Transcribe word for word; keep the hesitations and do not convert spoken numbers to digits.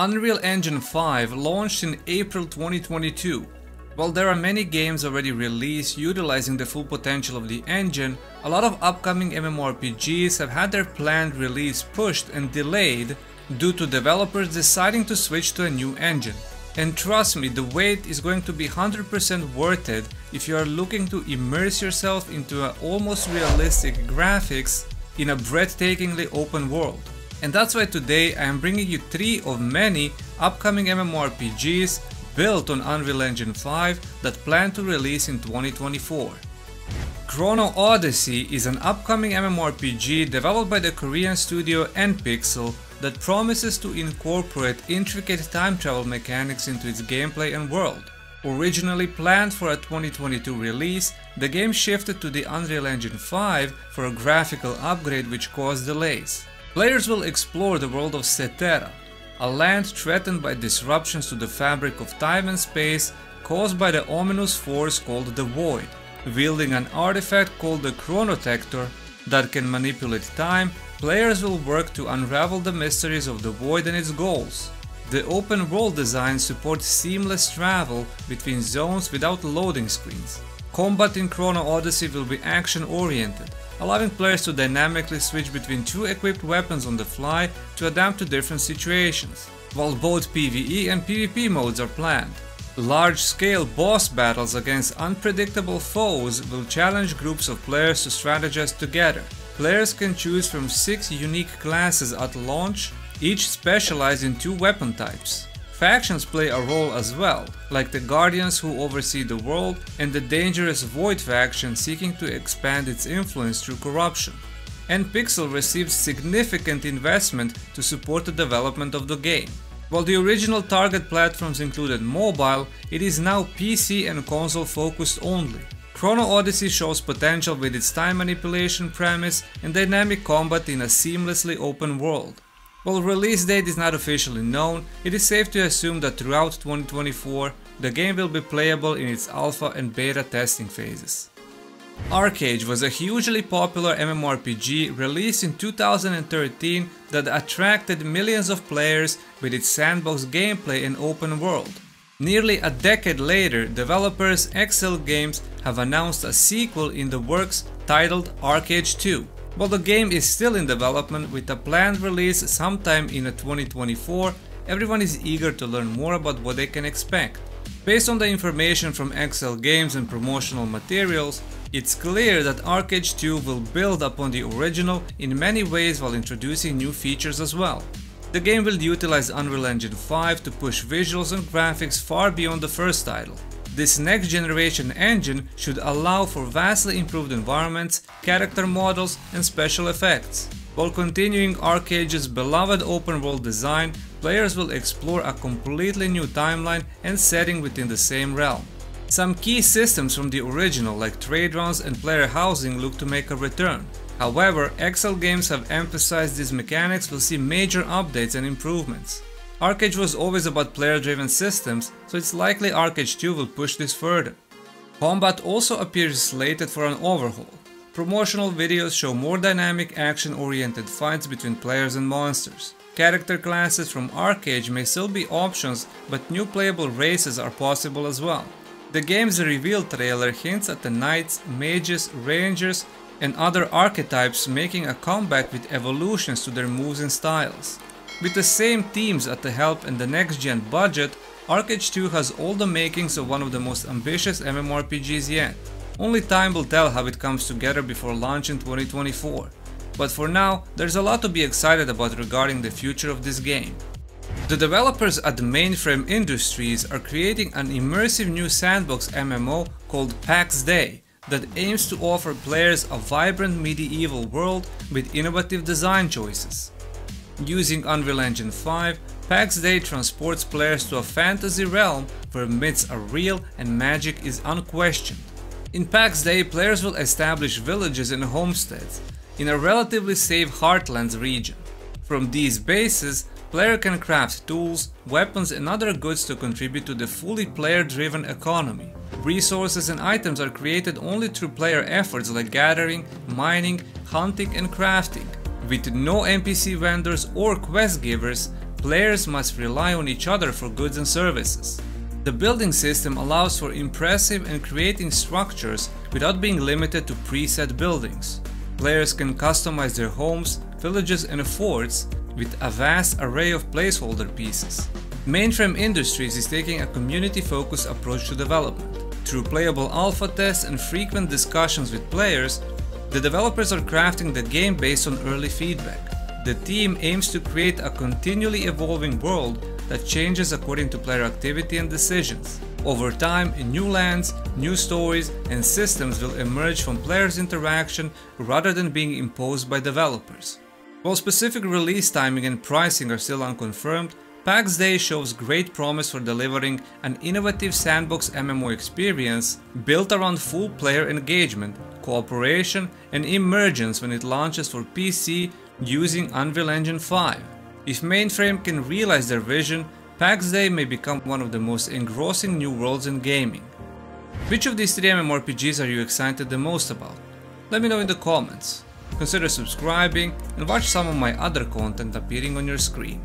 Unreal Engine five launched in April twenty twenty-two. While there are many games already released utilizing the full potential of the engine, a lot of upcoming M M O R P Gs have had their planned release pushed and delayed due to developers deciding to switch to a new engine. And trust me, the wait is going to be one hundred percent worth it if you are looking to immerse yourself into an almost realistic graphics in a breathtakingly open world. And that's why today I am bringing you three of many upcoming M M O R P Gs built on Unreal Engine five that plan to release in twenty twenty-four. Chrono Odyssey is an upcoming M M O R P G developed by the Korean studio NPixel that promises to incorporate intricate time travel mechanics into its gameplay and world. Originally planned for a twenty twenty-two release, the game shifted to the Unreal Engine five for a graphical upgrade which caused delays. Players will explore the world of Cetera, a land threatened by disruptions to the fabric of time and space caused by the ominous force called the Void, wielding an artifact called the Chronotector that can manipulate time. Players will work to unravel the mysteries of the Void and its goals. The open world design supports seamless travel between zones without loading screens. Combat in Chrono Odyssey will be action-oriented, allowing players to dynamically switch between two equipped weapons on the fly to adapt to different situations, while both PvE and PvP modes are planned. Large-scale boss battles against unpredictable foes will challenge groups of players to strategize together. Players can choose from six unique classes at launch, each specialized in two weapon types. Factions play a role as well, like the Guardians who oversee the world and the dangerous Void faction seeking to expand its influence through corruption. NPixel received significant investment to support the development of the game. While the original target platforms included mobile, it is now P C and console focused only. Chrono Odyssey shows potential with its time manipulation premise and dynamic combat in a seamlessly open world. While release date is not officially known, it is safe to assume that throughout twenty twenty-four, the game will be playable in its alpha and beta testing phases. ArcheAge was a hugely popular M M O R P G released in two thousand thirteen that attracted millions of players with its sandbox gameplay and open world. Nearly a decade later, developers X L Games have announced a sequel in the works titled ArcheAge two. While the game is still in development with a planned release sometime in twenty twenty-four, everyone is eager to learn more about what they can expect. Based on the information from X L Games and promotional materials, it's clear that ArcheAge two will build upon the original in many ways while introducing new features as well. The game will utilize Unreal Engine five to push visuals and graphics far beyond the first title. This next generation engine should allow for vastly improved environments, character models and special effects. While continuing ArcheAge's beloved open world design, players will explore a completely new timeline and setting within the same realm. Some key systems from the original like trade rounds and player housing look to make a return. However, X L Games have emphasized these mechanics will see major updates and improvements. ArcheAge was always about player-driven systems, so it's likely ArcheAge two will push this further. Combat also appears slated for an overhaul. Promotional videos show more dynamic, action-oriented fights between players and monsters. Character classes from ArcheAge may still be options, but new playable races are possible as well. The game's reveal trailer hints at the knights, mages, rangers, and other archetypes making a comeback with evolutions to their moves and styles. With the same teams at the helm and the next-gen budget, ArcheAge two has all the makings of one of the most ambitious M M O R P Gs yet. Only time will tell how it comes together before launch in twenty twenty-four. But for now, there's a lot to be excited about regarding the future of this game. The developers at Mainframe Industries are creating an immersive new sandbox M M O called Pax Dei that aims to offer players a vibrant medieval world with innovative design choices. Using Unreal Engine five, Pax Dei transports players to a fantasy realm where myths are real and magic is unquestioned. In Pax Dei, players will establish villages and homesteads in a relatively safe Heartlands region. From these bases, players can craft tools, weapons and other goods to contribute to the fully player-driven economy. Resources and items are created only through player efforts like gathering, mining, hunting and crafting. With no N P C vendors or quest givers, Players must rely on each other for goods and services. The building system allows for impressive and creative structures without being limited to preset buildings. Players can customize their homes, villages and forts with a vast array of placeholder pieces. Mainframe Industries is taking a community-focused approach to development. Through playable alpha tests and frequent discussions with players, the developers are crafting the game based on early feedback. The team aims to create a continually evolving world that changes according to player activity and decisions. Over time, new lands, new stories, and systems will emerge from players' interaction rather than being imposed by developers. While specific release timing and pricing are still unconfirmed, Pax Dei shows great promise for delivering an innovative sandbox M M O experience built around full player engagement, cooperation, and immersion when it launches for P C, using Unreal Engine five. If Mainframe can realize their vision, Pax Dei may become one of the most engrossing new worlds in gaming. Which of these three M M O R P Gs are you excited the most about? Let me know in the comments. Consider subscribing and watch some of my other content appearing on your screen.